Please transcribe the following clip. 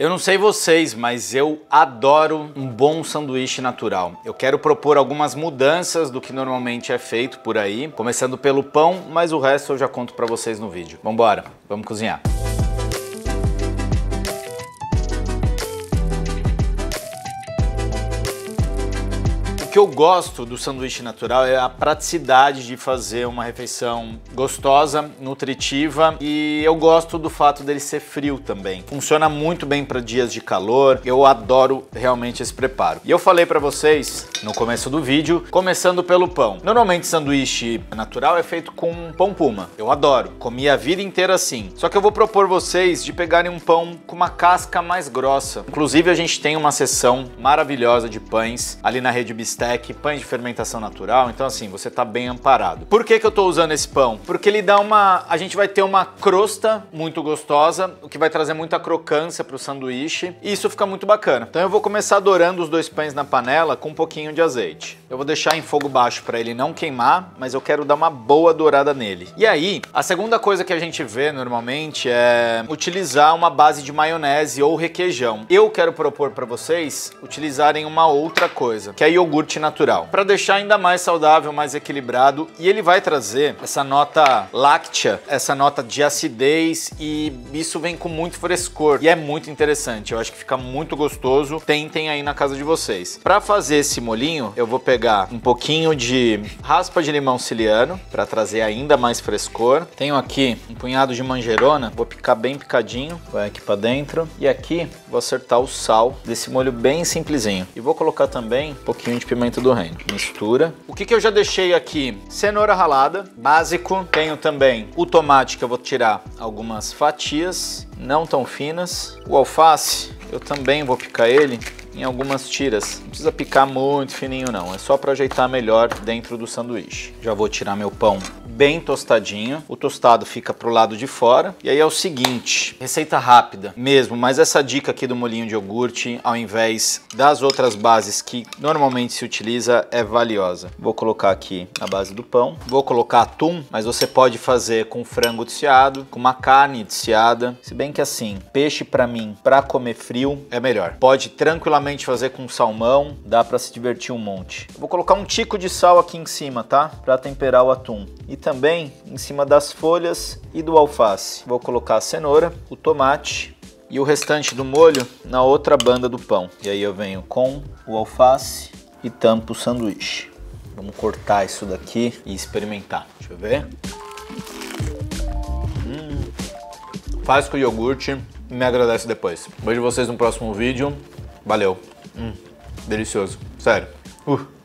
Eu não sei vocês, mas eu adoro um bom sanduíche natural. Eu quero propor algumas mudanças do que normalmente é feito por aí, começando pelo pão, mas o resto eu já conto pra vocês no vídeo. Vambora, vamos cozinhar. O que eu gosto do sanduíche natural é a praticidade de fazer uma refeição gostosa, nutritiva, e eu gosto do fato dele ser frio também. Funciona muito bem para dias de calor, eu adoro realmente esse preparo. E eu falei para vocês no começo do vídeo, começando pelo pão. Normalmente sanduíche natural é feito com pão puma, eu adoro, comi a vida inteira assim. Só que eu vou propor vocês de pegarem um pão com uma casca mais grossa. Inclusive a gente tem uma seção maravilhosa de pães ali na rede Bistek, pães de fermentação natural, então assim, você tá bem amparado. Por que que eu tô usando esse pão? Porque ele dá uma... a gente vai ter uma crosta muito gostosa, o que vai trazer muita crocância pro sanduíche, e isso fica muito bacana. Então eu vou começar dourando os dois pães na panela com um pouquinho de azeite. Eu vou deixar em fogo baixo pra ele não queimar, mas eu quero dar uma boa dourada nele. E aí, a segunda coisa que a gente vê normalmente é utilizar uma base de maionese ou requeijão. Eu quero propor pra vocês utilizarem uma outra coisa, que é iogurte natural, para deixar ainda mais saudável, mais equilibrado, e ele vai trazer essa nota láctea, essa nota de acidez, e isso vem com muito frescor e é muito interessante. Eu acho que fica muito gostoso, tentem aí na casa de vocês. Para fazer esse molinho, eu vou pegar um pouquinho de raspa de limão siciliano para trazer ainda mais frescor. Tenho aqui um punhado de manjerona, vou picar bem picadinho, vai aqui para dentro, e aqui vou acertar o sal desse molho bem simplesinho, e vou colocar também um pouquinho de pimenta do reino. Mistura. O que eu já deixei aqui? Cenoura ralada, básico. Tenho também o tomate, que eu vou tirar algumas fatias, não tão finas. O alface, eu também vou picar ele em algumas tiras. Não precisa picar muito fininho não, é só para ajeitar melhor dentro do sanduíche. Já vou tirar meu pão bem tostadinho, o tostado fica pro lado de fora. E aí é o seguinte, receita rápida mesmo, mas essa dica aqui do molinho de iogurte, ao invés das outras bases que normalmente se utiliza, é valiosa. Vou colocar aqui a base do pão, vou colocar atum, mas você pode fazer com frango desfiado, com uma carne desfiada, se bem que assim, peixe pra mim, pra comer frio, é melhor. Pode tranquilamente fazer com salmão, dá pra se divertir um monte. Eu vou colocar um tico de sal aqui em cima, tá? Pra temperar o atum. E também em cima das folhas e do alface. Vou colocar a cenoura, o tomate e o restante do molho na outra banda do pão. E aí eu venho com o alface e tampo o sanduíche. Vamos cortar isso daqui e experimentar. Deixa eu ver. Faz com o iogurte e me agradece depois. Vejo vocês no próximo vídeo. Valeu. Delicioso. Sério.